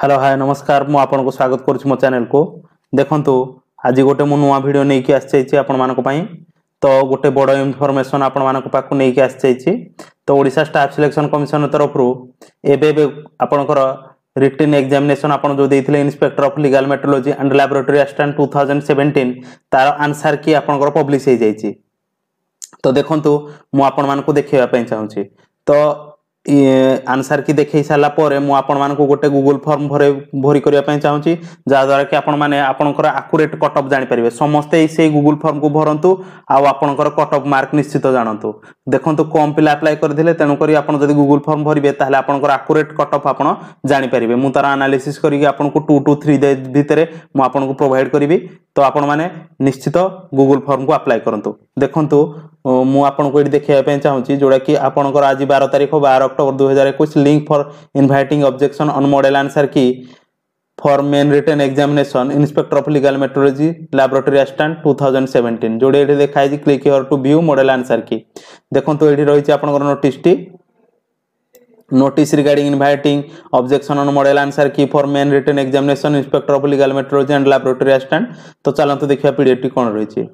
Hello hi नमस्कार मु आपन को स्वागत करुछु मो चैनल को। देखंतु आज गोटे मु नुवा वीडियो नै कि आछि आपन मानको पई। तो गोटे बडो इन्फॉर्मेशन आपन मानको पाकु नै कि आछि। तो ओडिसा स्टाफ सिलेक्शन कमिशन तरफ रु एबे आपनकर रिटन एग्जामिनेशन आपन जो देथिले inspector of legal metrology and laboratory assistant 2017 तार आंसर की आपनकर पब्लिश हे जाईछि। तो देखंतु मु आपन मानको देखिबा पई चाहूछि। तो आंसर की देख सारा मु आपण गोटे गूगल फॉर्म भरी करने चाहिए जहाद्वारा कि आपर आकुरेट कटअप जापर समस्ते से गूगल फॉर्म को भरतु आपर कटअप मार्क निश्चित जानतु। देखो कम पिला अप्लाई करते तेणुक आपड़ जब गूगल फॉर्म भरवे आपर आकुरेट कटअप आप जापर मुझ तार आनालीसीस करके 2 to 3 डेज भितर मुझे प्रोवाइड करी। तो आपण मैंने निश्चित गूगल फॉर्म को अप्लाई करूँ। देखो मु आपन को देखा चाहूँगी जोड़ा कि आपंकर आज 12 October 2021 link for inviting objection on model answer key for main written examination inspector of legal metrology laboratory assistant 2017 जोड़े ये देखाई click here to view model answer key. देखो तो ये रही आपंकर नोटिसटी notice regarding inviting objection on model answer key for main written examination inspector of legal metrology and laboratory assistant. तो चलते देखा पीडीएफ कौन रही है।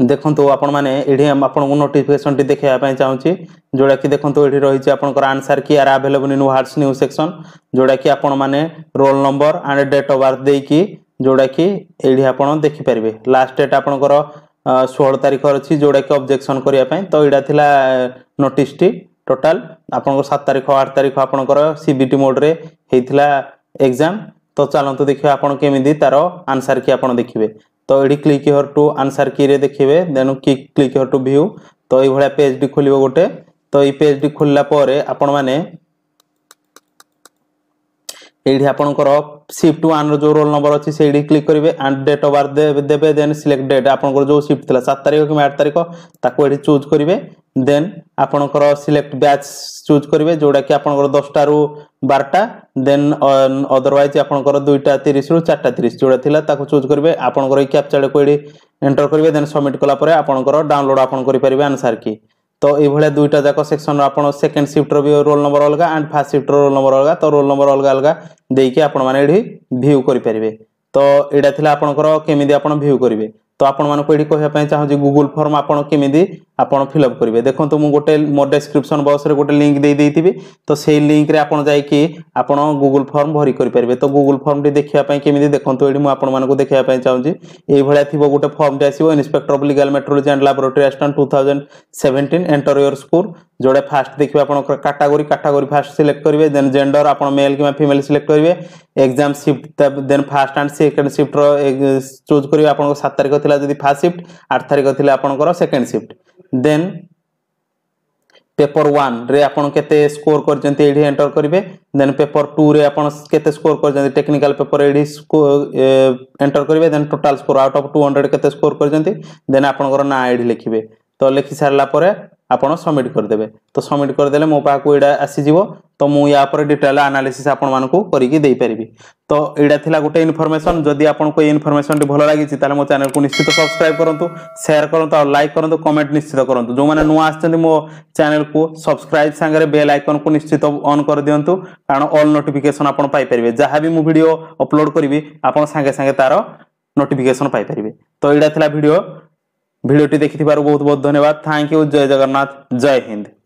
देखंतु आपण माने एठी आपण को नोटिफिकेशन टी देखया पय चाहूची जोडा कि देखंतु एठी रही छि आपण कर answer key are available in what's new section जोडा कि आपण माने roll number and date of birth दे कि जोडा कि एठी आपण देखि परबे। लास्ट डेट आपण कर 16 तारिख अछि जोडा कि ऑब्जेक्शन करिया पय। तो इडा थिला नोटिस टी टोटल आपण को 7 तारिख 8 तारिख आपण कर सीबीटी मोड रे हेथिला एग्जाम। तो चलंतु देखिया आपण केमिदि तार आंसर की आपण देखिबे। तो ये click here to answer key रे देखिए then click here to view. तो ये पेज टी खोल गोटे। तो ये पेज टी खोल आपण मैंने ये आपंकर शिफ्ट 1 जो रोल नंबर अच्छी से क्लिक करेंगे एंड डेट ऑफ बर्थ देवे देन सिलेक्ट डेट आपंकर जो शिफ्ट था 7 तारिख कि 8 तारिख ताकू चूज करेंगे देन आपंकर सिलेक्ट बैच चूज करेंगे जोटा कि आपंकर 10टा रू 12टा देन अदरवाइज आपंकर 2टा 30 ରୁ 4टा 30 जोड़ा थिला ताको चूज करेंगे आपंकर कैप्चा को ये एंटर करेंगे देन सबमिट कलापर आपंकर डाउनलोड आपन करेंगे आंसर की। तो ये 2टा जाक सेक्शन आपन सेकेंड शिफ्टर भी रोल नंबर अलग एंड फास्ट शिफ्टर रोल नंबर अलग। तो रोल नंबर अलग अलग देके आपण माने एडी व्यू करेंगे। तो एडा थिला आपनकर केमिदि आपण व्यू करेंगे। तो आपण मानको एडी कहया पय चाहू जे गूगल फॉर्म आपण केमिदि आपण फिलअप करिवे। देखंतु तो मु गोटे मो डिस्क्रिप्शन बॉक्स रे गोटे लिंक दे देथिबी। तो सेही लिंक रे आपण जाय कि आपण गूगल फॉर्म भरी करि परबे। तो गूगल फॉर्म डी देखया पय केमिदि देखंतु एडी मु आपण मानको देखया पय चाहू जे ए भळा थिबो गोटे फॉर्म डी आसीबो inspector of legal metrology and laboratory assistant 2017 enter your score जोडे फास्ट देखिबा आपण कैटेगरी फास्ट सिलेक्ट करिवे देन जेंडर आपण मेल किमा फीमेल सिलेक्ट करिवे exam shift then first and second shift choose करिवे आपण 7 तारिख थिला जदी फास्ट शिफ्ट 8 तारिख थिला आपनकर सेकंड शिफ्ट देन पेपर 1 रे आपण केते स्कोर करजंती एडी एंटर करिवे देन पेपर 2 रे आपण केते स्कोर करजंती टेक्निकल पेपर एडी एंटर करिवे then total score out of 200 केते स्कोर करजंती देन आपनकर ना एडी लिखिवे। तो लिखि सारला परे आपण सबमिट कर देबे। तो सबमिट कर देले मो पाखो एडा आसी जीवो। तो मु या पर डिटेल एनालिसिस आपण मानको करिके देई परबी। तो एडा थिला गोटे इन्फॉर्मेशन। जदी आपण को इन्फॉर्मेशन भलो लागी छि ताले मो चैनल को निश्चित सब्सक्राइब करंतु, शेयर करंतु और लाइक करंतु, कमेंट निश्चित करंतु। जो माने नुवा आछथि मो चैनल को सब्सक्राइब संगे बेल आइकन को निश्चित ऑन कर दियंतु कारण ऑल नोटिफिकेशन आपण पाई परबे। जहा भी मु वीडियो अपलोड करबी आपण संगे संगे तारो नोटिफिकेशन पाई परबे। तो एडा थिला वीडियो टी देखिथिबारु बहुत बहुत धन्यवाद। Thank you. जय जगन्नाथ, जय हिंद।